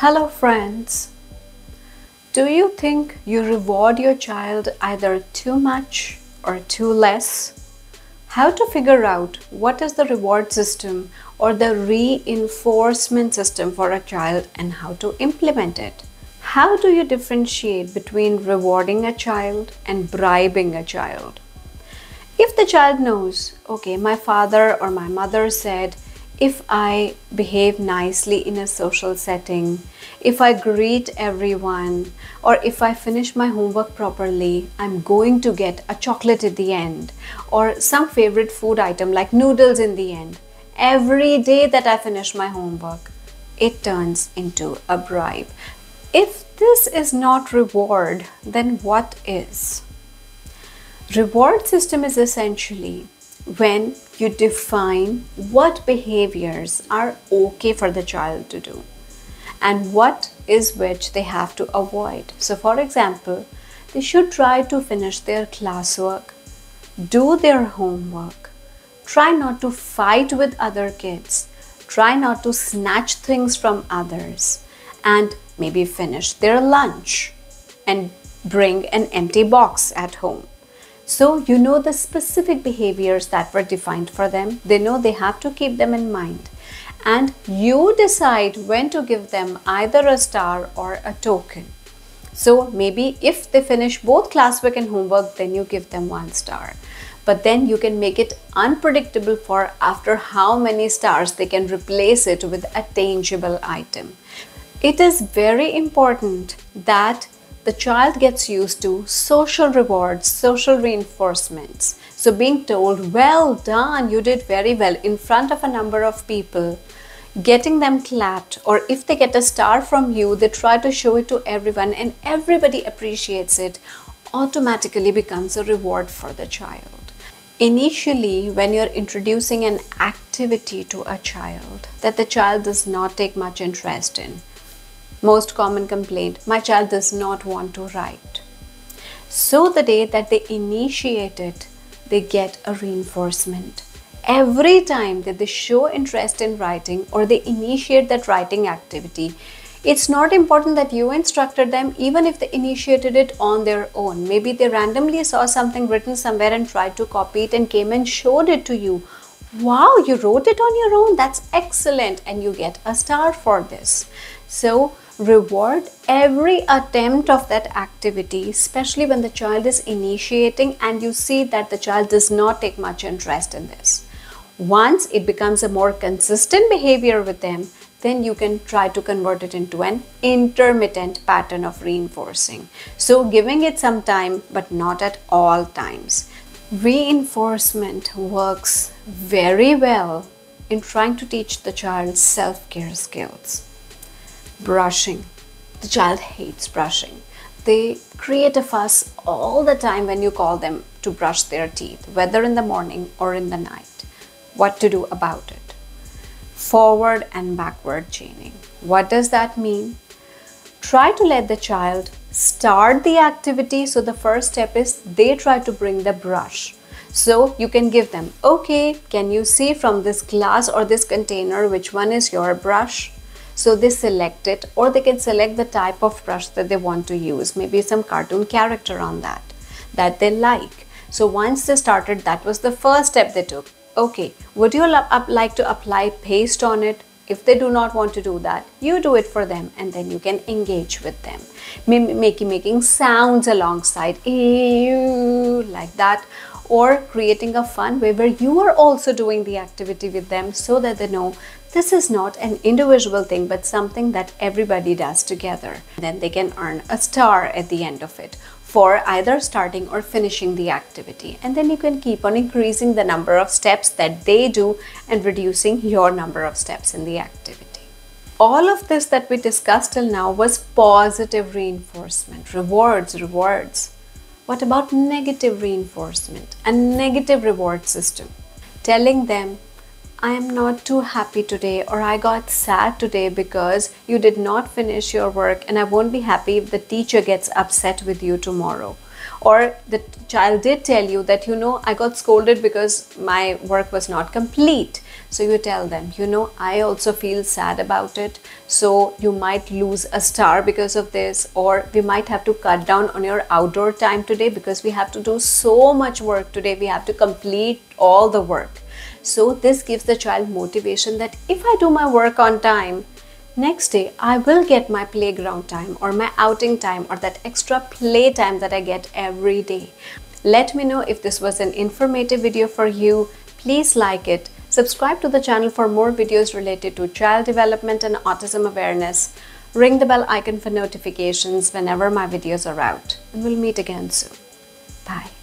Hello friends, do you think you reward your child either too much or too less? How to figure out what is the reward system or the reinforcement system for a child and how to implement it? How do you differentiate between rewarding a child and bribing a child? If the child knows, okay, my father or my mother said, if I behave nicely in a social setting, if I greet everyone, or if I finish my homework properly, I'm going to get a chocolate at the end, or some favorite food item like noodles in the end. Every day that I finish my homework, it turns into a bribe. If this is not reward, then what is? Reward system is essentially when you define what behaviors are okay for the child to do and what is which they have to avoid. So for example, they should try to finish their classwork, do their homework, try not to fight with other kids, try not to snatch things from others, and maybe finish their lunch and bring an empty box at home. So you know the specific behaviors that were defined for them. They know they have to keep them in mind. And you decide when to give them either a star or a token. So maybe if they finish both classwork and homework, then you give them 1 star. But then you can make it unpredictable for after how many stars they can replace it with a tangible item. It is very important that the child gets used to social rewards, social reinforcements. So being told, well done, you did very well in front of a number of people, getting them clapped, or if they get a star from you, they try to show it to everyone and everybody appreciates it, automatically becomes a reward for the child. Initially, when you're introducing an activity to a child that the child does not take much interest in, most common complaint, my child does not want to write. So the day that they initiate it, they get a reinforcement. Every time that they show interest in writing or they initiate that writing activity, it's not important that you instructed them even if they initiated it on their own. Maybe they randomly saw something written somewhere and tried to copy it and came and showed it to you. Wow, you wrote it on your own, that's excellent, and you get a star for this. So reward every attempt of that activity, especially when the child is initiating and you see that the child does not take much interest in this. Once it becomes a more consistent behavior with them, then you can try to convert it into an intermittent pattern of reinforcing. So giving it some time, but not at all times. Reinforcement works very well in trying to teach the child self-care skills. Brushing. The child hates brushing. They create a fuss all the time when you call them to brush their teeth, whether in the morning or in the night. What to do about it? Forward and backward chaining. What does that mean? Try to let the child start the activity. So the first step is they try to bring the brush. So you can give them, okay, can you see from this glass or this container which one is your brush? So they select it, or they can select the type of brush that they want to use, maybe some cartoon character on that they like. So once they started, that was the first step they took. Okay, would you like to apply paste on it? If they do not want to do that, you do it for them and then you can engage with them. Making sounds alongside, ew, like that, or creating a fun way where you are also doing the activity with them so that they know this is not an individual thing, but something that everybody does together. Then they can earn a star at the end of it for either starting or finishing the activity. And then you can keep on increasing the number of steps that they do and reducing your number of steps in the activity. All of this that we discussed till now was positive reinforcement, rewards. What about negative reinforcement and negative reward system? Telling them, I am not too happy today, or I got sad today because you did not finish your work, and I won't be happy if the teacher gets upset with you tomorrow. or the child did tell you that, you know, I got scolded because my work was not complete. So you tell them, you know, I also feel sad about it. So you might lose a star because of this, or we might have to cut down on your outdoor time today because we have to do so much work today. We have to complete all the work. So this gives the child motivation that if I do my work on time, next day I will get my playground time or my outing time or that extra play time that I get every day. Let me know if this was an informative video for you. Please like it. Subscribe to the channel for more videos related to child development and autism awareness. Ring the bell icon for notifications whenever my videos are out. And we'll meet again soon. Bye.